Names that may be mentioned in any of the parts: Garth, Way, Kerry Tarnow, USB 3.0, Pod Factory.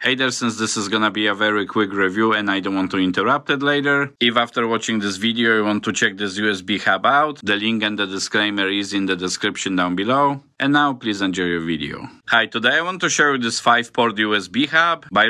Hey there, since this is gonna be a very quick review and I don't want to interrupt it later, if after watching this video you want to check this USB hub out, the link and the disclaimer is in the description down below. And now please enjoy your video. Hi, today I want to show you this 5-port USB hub by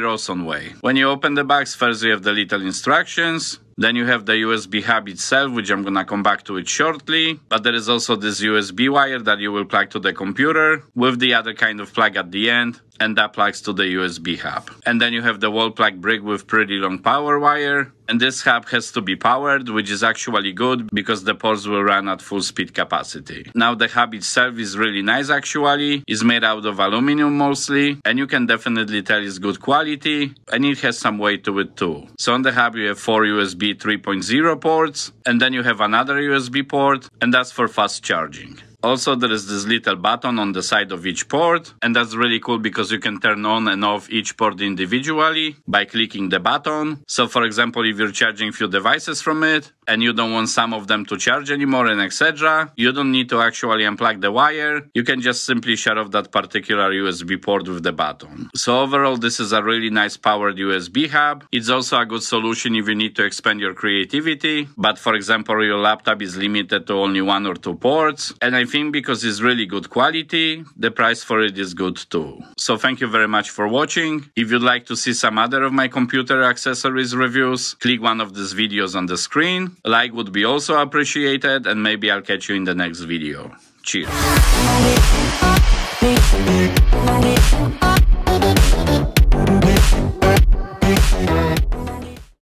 Way. When you open the box, first you have the little instructions. Then you have the USB hub itself, which I'm gonna come back to it shortly. But there is also this USB wire that you will plug to the computer with the other kind of plug at the end, and that plugs to the USB hub. And then you have the wall plug brick with pretty long power wire. And this hub has to be powered, which is actually good because the ports will run at full speed capacity. Now the hub itself is really nice actually. It's made out of aluminum mostly, and you can definitely tell it's good quality, and it has some weight to it too. So on the hub you have 4 USB 3.0 ports, and then you have another USB port, and that's for fast charging. Also, there is this little button on the side of each port, and that's really cool because you can turn on and off each port individually by clicking the button. So for example, if you're charging a few devices from it and you don't want some of them to charge anymore and etc., you don't need to actually unplug the wire. You can just simply shut off that particular USB port with the button. So overall, this is a really nice powered USB hub. It's also a good solution if you need to expand your creativity, but for example, your laptop is limited to only 1 or 2 ports, and I think because it's really good quality, the price for it is good too. So thank you very much for watching. If you'd like to see some other of my computer accessories reviews, click one of these videos on the screen. Like would be also appreciated, and maybe I'll catch you in the next video. Cheers.